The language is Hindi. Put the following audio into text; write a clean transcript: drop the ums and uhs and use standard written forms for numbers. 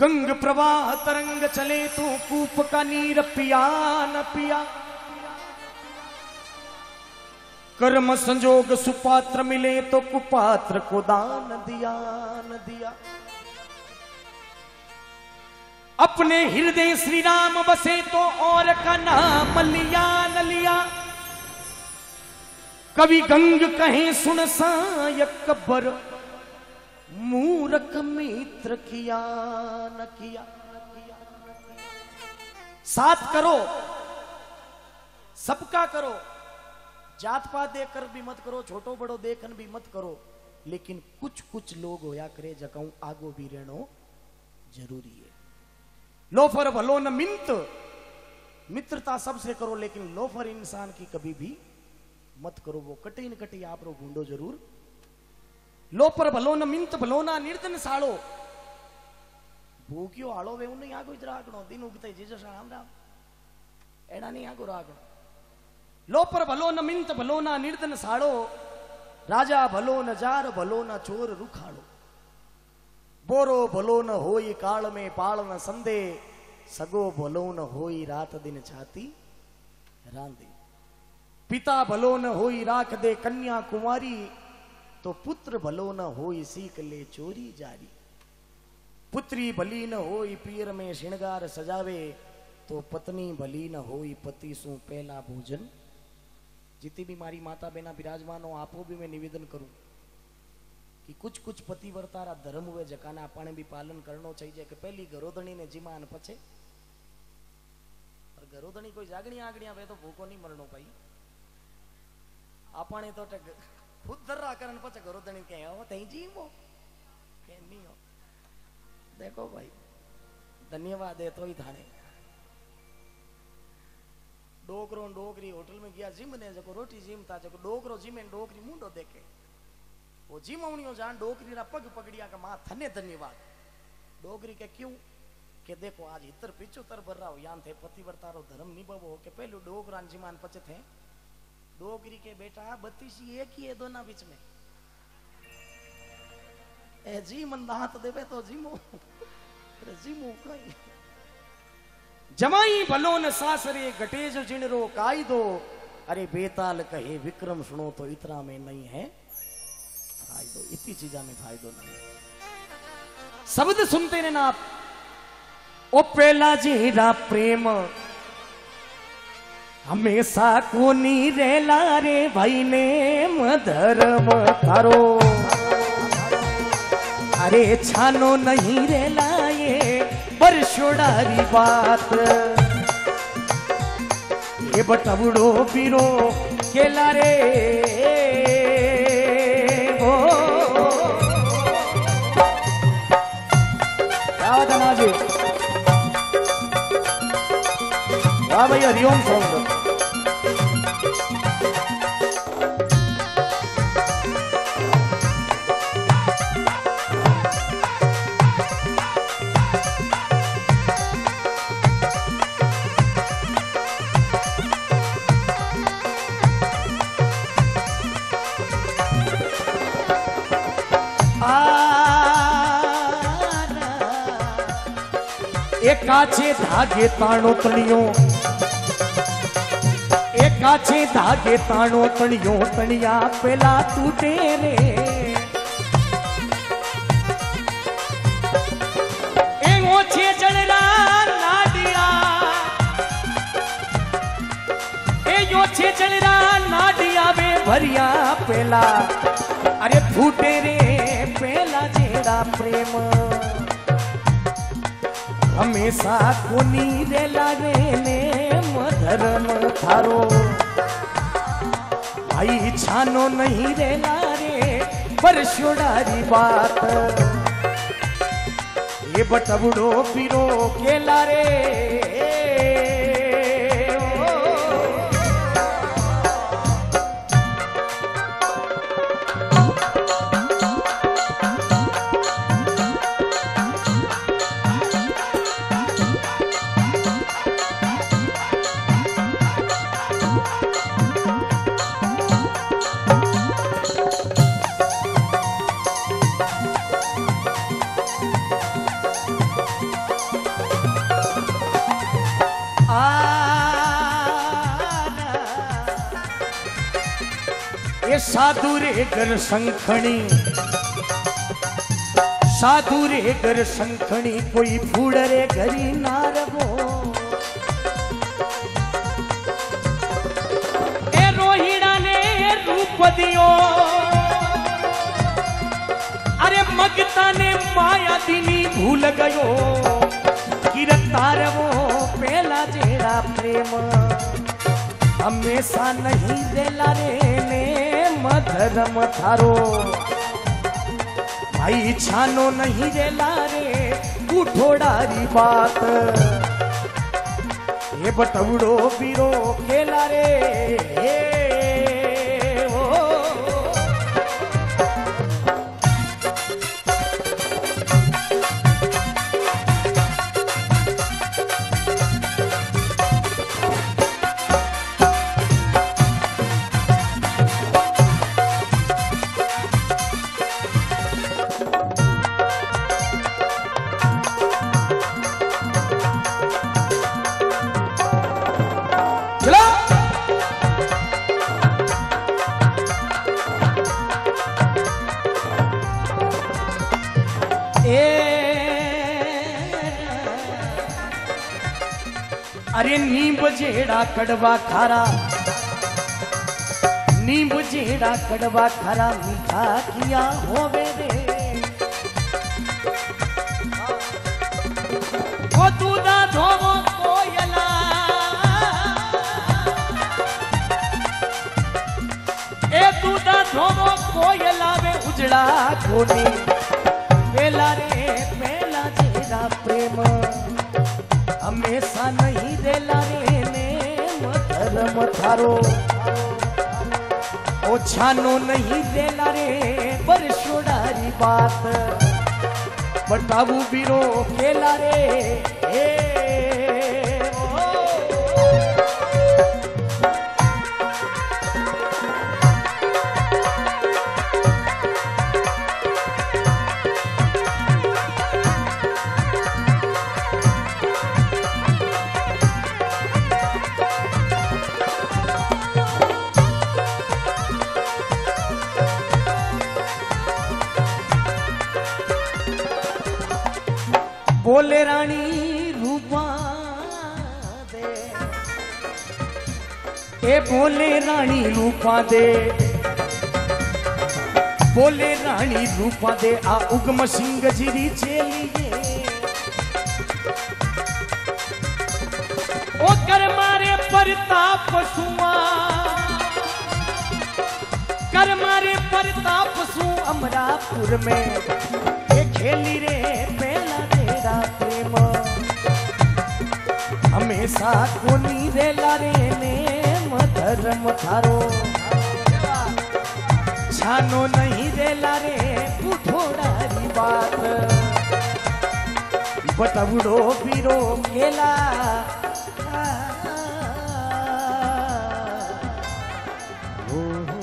गंग प्रवाह तरंग चले तो कूप का नीर पिया न पिया। कर्म संजोग सुपात्र मिले तो कुपात्र को दान दिया न दिया। अपने हृदय श्री राम बसे तो और का नाम लिया न लिया। कभी गंग कहे सुन सायक बर मूर्ख मित्र किया न किया। साथ करो, सबका करो, जात पात देखकर भी मत करो, छोटो बड़ो देखन भी मत करो, लेकिन कुछ कुछ लोग होया करे जकाऊ आगो भी रहनो जरूरी है। लोफर भलो न मिंत, मित्रता सबसे करो लेकिन लोफर इंसान की कभी भी मत करो, वो कटी न कटी आप रो गुंडो जरूर। लोपर भलो न मिंत भलो ना निर्धन साड़ो भूखियो आलो वे उन्हें आगो इधर आगणो दिन उगते जीजो राम राम एड़ा नहीं आगो रागणो। लोपर भलो न मिंत भलो ना निर्धन साड़ो राजा भलो न जार भलो न चोर रुखाड़ो। बोरो भलो न होई काल में पाल न संदे सगो भलो न होई रात दिन छाती रांदे। पिता भलो न होई राख दे कन्या कुमारी तो पुत्र भलो न होई सीख ले चोरी जारी। पुत्री भली न होई पीर में श्रृंगार सजावे तो पत्नी भली न होई पति सु पहला भोजन। जितनी भी मारी माता बेना विराजमान हो, आपो भी मैं निवेदन करूं कि कुछ कुछ पतिव्रता रा धर्म हुए जकाना अपने भी पालन करनो चाहिए कि पहली घरोधणी ने जिमान पछे। और घरोधणी कोई जागणी आगणिया वे तो भूखो नहीं मरनो भाई। आपने तो खुद धर्रा करन पछे घरोधणी के हो तई जीवो के नहीं हो। देखो भाई धन्यवाद है तो ही थाने डोकरो डोकरी होटल में गया जिम ने जको रोटी जिमता जको डोकरो जिमे डोकरी मुंडो देखे वो जिमवणियो जान डोकरी रा पग पकड़िया का मां थने धन्यवाद। डोकरी के क्यों के देखो आज इतर पिचोतर भर रहा हो यान थे पतिव्रता रो धर्म निभावो के पहलो डोकरान जिमान पचे थे। डोगरी के बेटा 32 ही एक ही है दोना बीच में ए जी मन दांत देवे तो जीमो जीमो कई। जमाई भलो न सासरे घटे जो जिन रो काई दो अरे बेताल कहे विक्रम सुनो तो इतना में नहीं है फायदो। इतनी चीजा में फायदो नहीं। शब्द सुनते ने ना आप ओ पहला जी रा प्रेम हमेशा कोनी रेला रे भाई नेम धर्म तारो। अरे छानो नहीं रेला ये बरसोड़ारी बात ये बटवड़ो पीरो केला रे ओ रावदना जी। वाह भाई हरि ओम साउंड। एकाचे धागे ताणो तणियों एकाचे धागे ताणो तणियों तणिया पेला टूटे रे। ए ओछे जणरा नाडिया ए ओछे जणरा नाडिया वे भरिया पेला अरे फूटे रे पेला जेड़ा प्रेम हमेशा कोनी रेला रेले मधरम थारो। भाई छानो नहीं रेला रे परशोड़ारी बात ये बटवड़ो पीरो केला रे ओ। ए साधु रे घर संखणी, साधु रे घर संखणी कोई फूल रे घरी ना रहो। ए रोहिणा ने रूप दियो, अरे मगता ने माया दिनी भूल गयो। किरता रहो पहला जेड़ा प्रेम हमेशा नहीं देला रे ने मधरम थारो। भाई छानो नहीं देला रे गुठोड़ारी बात, ये बटवड़ो बीरो खेला रे। अरे नींब जेड़ा कड़वा खारा, नींब जेड़ा कड़वा खारा मीठा किया होवे रे। ओ दूधा धोवो कोयला, ए दूधा धोवो कोयला वे उजड़ा कोनी पेला रे। पेला जेड़ा प्रेम हमेशा नहीं देला रे ने मधरम थारो। ओ छानो नहीं देला रे पर छोड़ारी बात, बताऊ बीरो केला रे। बोले रानी रूपा दे, ए बोले रानी रूपा दे, बोले रानी रूपा दे आ उगम सिंह जीरी चेली दे। ओ कर मारे प्रताप सुआ, कर मारे प्रताप सु अमरापुर में ये खेली रे। प्रेम हमेशा कोनी देला रे ने मधरम थारो। छानो नहीं देला रे गुठोड़ारी बात, बटवड़ो बीरो केला। ओ